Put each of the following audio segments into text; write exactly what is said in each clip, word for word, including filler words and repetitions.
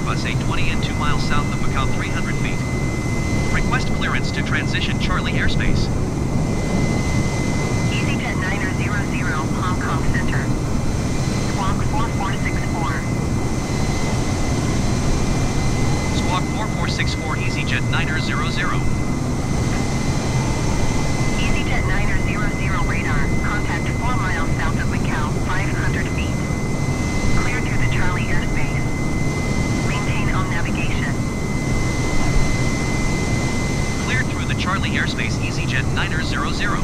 Airbus A twenty and two miles south of Macau, three hundred feet. Request clearance to transition Charlie airspace. EasyJet niner zero zero, Hong Kong Center. Squawk four four six four. Squawk four four six four, EasyJet niner zero zero. Charlie airspace, EasyJet niner zero zero.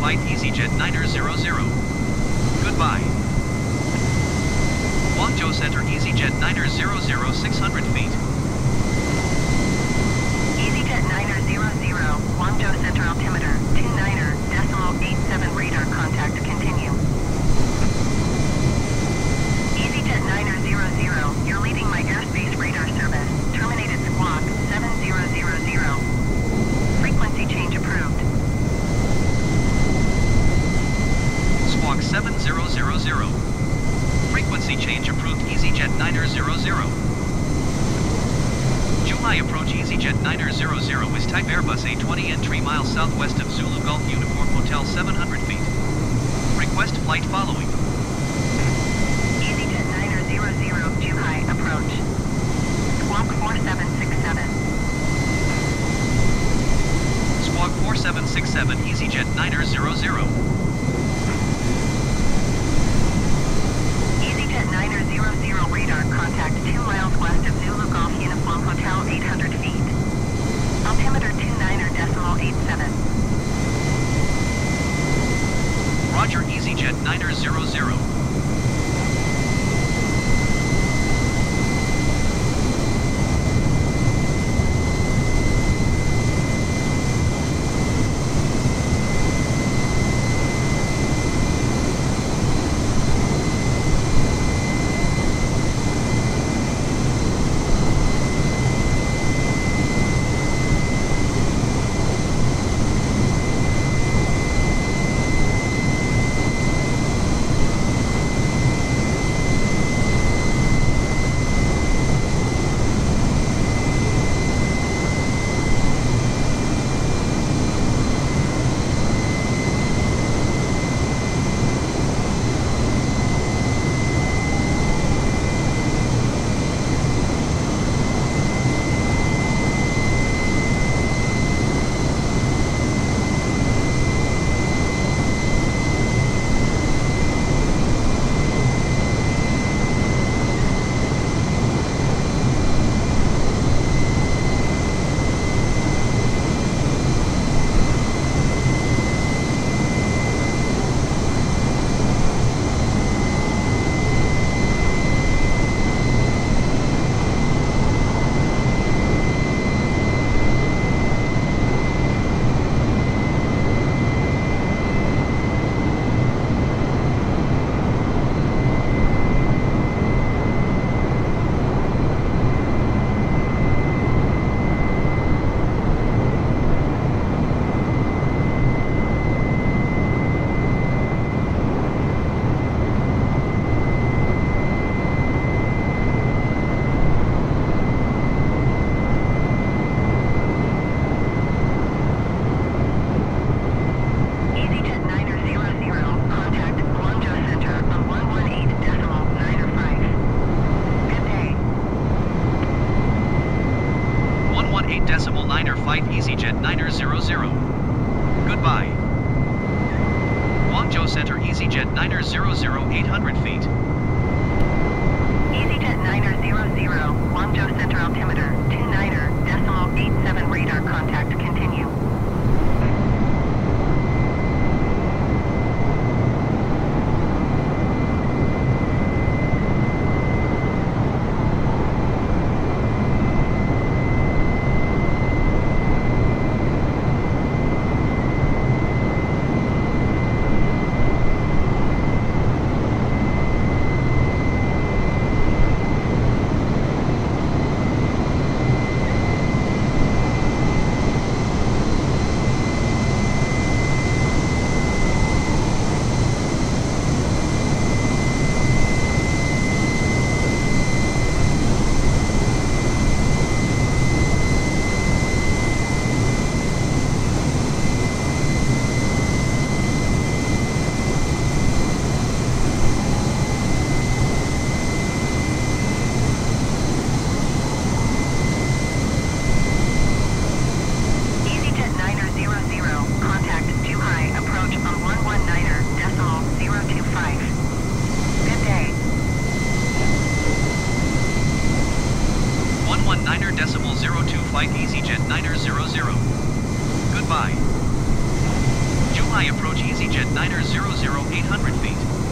flight EasyJet nine hundred. Goodbye. Guangzhou Center EasyJet nine hundred, six hundred feet. EasyJet nine hundred, Guangzhou Center altimeter, two niner decimal eight seven, radar contact, continue. EasyJet nine hundred, you're leaving my airspace radar service, terminated squawk seven thousand. Frequency change approved. Squawk seven thousand. Frequency change approved. EasyJet nine hundred. July approach. EasyJet nine hundred is type Airbus A twenty entry miles southwest of Zulu Gulf Uniform Hotel, seven hundred feet. Request flight following. EasyJet nine hundred, July approach. Squawk four seven six seven. Squawk four seven six seven, EasyJet nine hundred. EasyJet nine hundred, radar contact two miles west of Zulu Golf Uniform Hotel, eight hundred feet. Altimeter two niner decimal eight seven. Roger, EasyJet nine hundred. Flight EasyJet nine hundred. Goodbye. Guangzhou Center EasyJet nine hundred, eight hundred feet. EasyJet nine hundred, Guangzhou Center altimeter, two niner decimal eight seven, radar contact, continue. Flight EasyJet nine hundred. Goodbye. Fly approach EasyJet niner zero zero eight hundred feet.